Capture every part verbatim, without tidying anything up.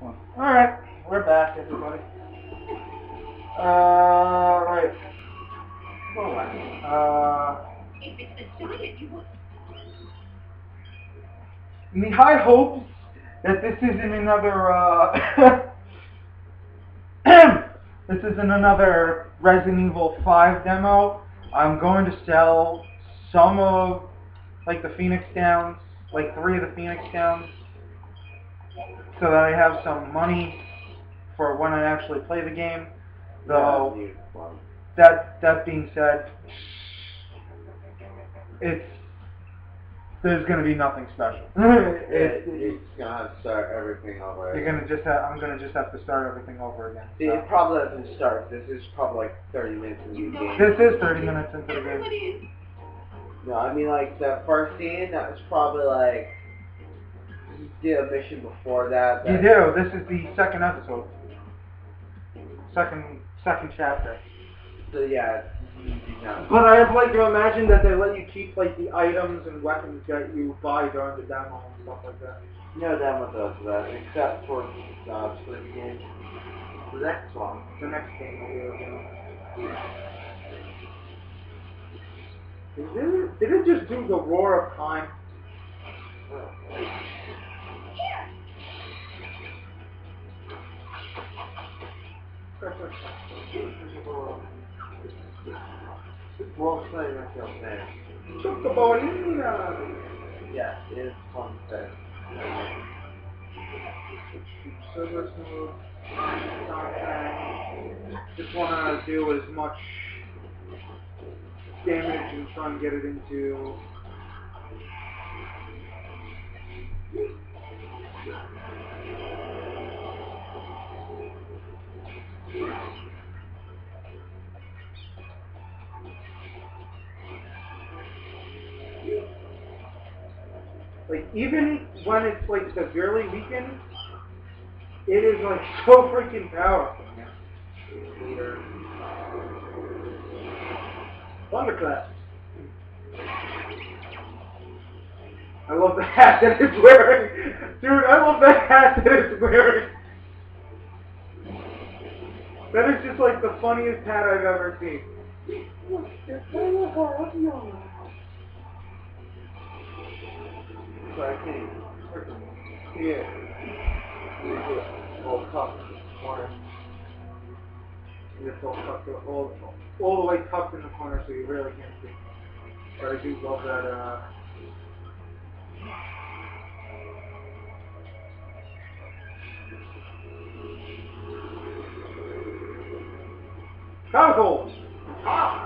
All right, we're back, everybody. Uh, right. Uh, in the high hopes that this isn't another, uh, this isn't another Resident Evil five demo, I'm going to sell some of, like, the Phoenix Downs, like three of the Phoenix Downs, so that I have some money for when I actually play the game. Though, yeah, that that being said, it's there's gonna be nothing special. it, it, you're just gonna have to start everything over. You're gonna just have, I'm gonna just have to start everything over again. So. It probably doesn't start. This is probably like thirty minutes into the game. This is thirty minutes into the game. No, I mean like the first scene. That was probably like. You did a mission before that. that you do. This is the second episode. Second second chapter. So yeah. But I have like to imagine that they let you keep like the items and weapons that you buy during the demo and stuff like that. No demo does that, except for the uh, split game. The next one. The next game will be okay. Did it just do the Roar of Time? Oh. Yeah, it is fun there. Just want to do as much damage and try and get it into. Like, even when it's, like, severely weakened, it is, like, so freaking powerful. Thunderclap. I love the hat that it's wearing. Dude, I love the hat that it's wearing. That is just, like, the funniest hat I've ever seen. I can't yeah. All tucked in the corner. It's all tucked up, all, all the way tucked in the corner, so you really can't see. But I do love that, uh... Consoles! Ah!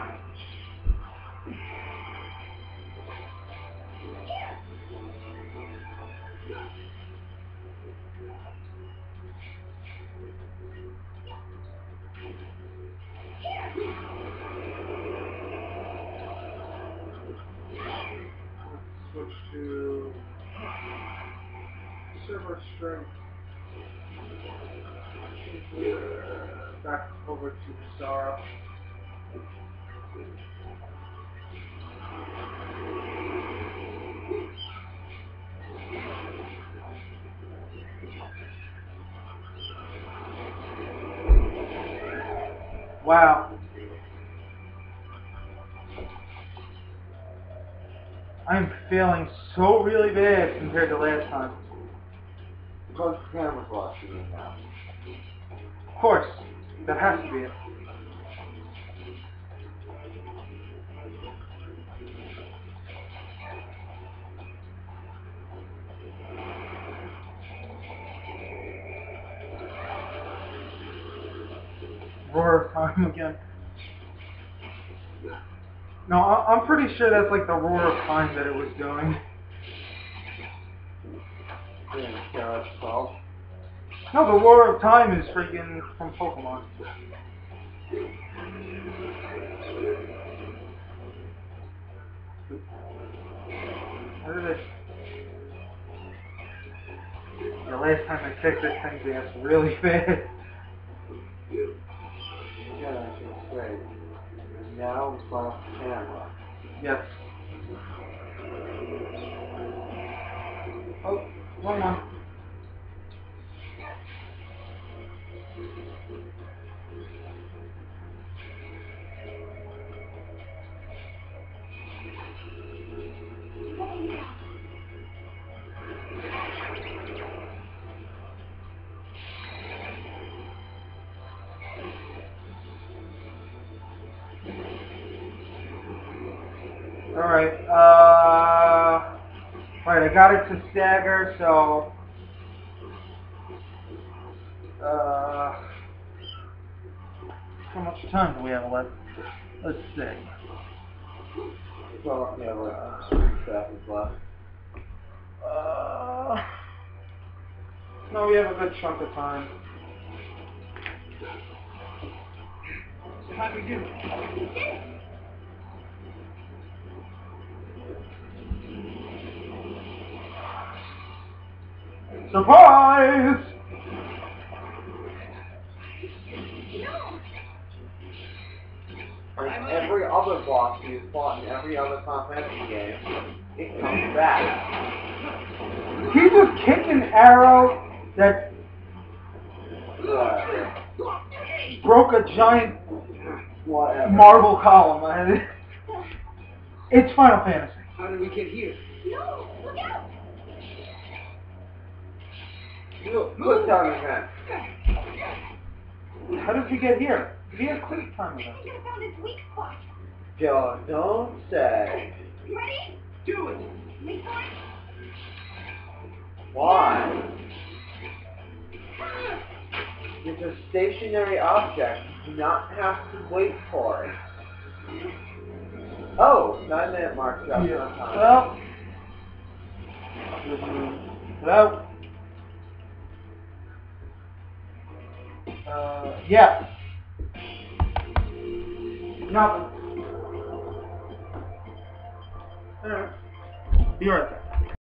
Strength. Back over to Kisara. Wow. I'm feeling so really bad compared to last time. Because the camera's watching me now. Of course. That has to be it. Roar of Time again. No, I I'm pretty sure that's like the Roar of Time that it was doing. No, the Roar of Time is freaking from Pokemon. What is this? The last time I kicked this thing's ass really bad. Yeah, it's great. Now it's off the camera. Yes. Oh. One more. Alright, uh, alright, I got it to stagger, so, uh, how much time do we have left? Let's see. Well, yeah, we're uh, three seconds left. Uh, no, we have a good chunk of time. So how'd we do? Surprise! And every other boss you fought in every other Final Fantasy game, it comes back. He just kicked an arrow that uh, broke a giant Whatever. marble column. Man. It's Final Fantasy. How did we get here? No, look out! Look, look down again. How did you get here? Be a quick time with us. I think I found his weak spot. Yo, don't say. Ready? Do it. Make time. Why? It's a stationary object. You do not have to wait for it. Oh, nine minute mark. Yeah. Well. Well. Uh, yeah. Nothing. Alright. Be right back.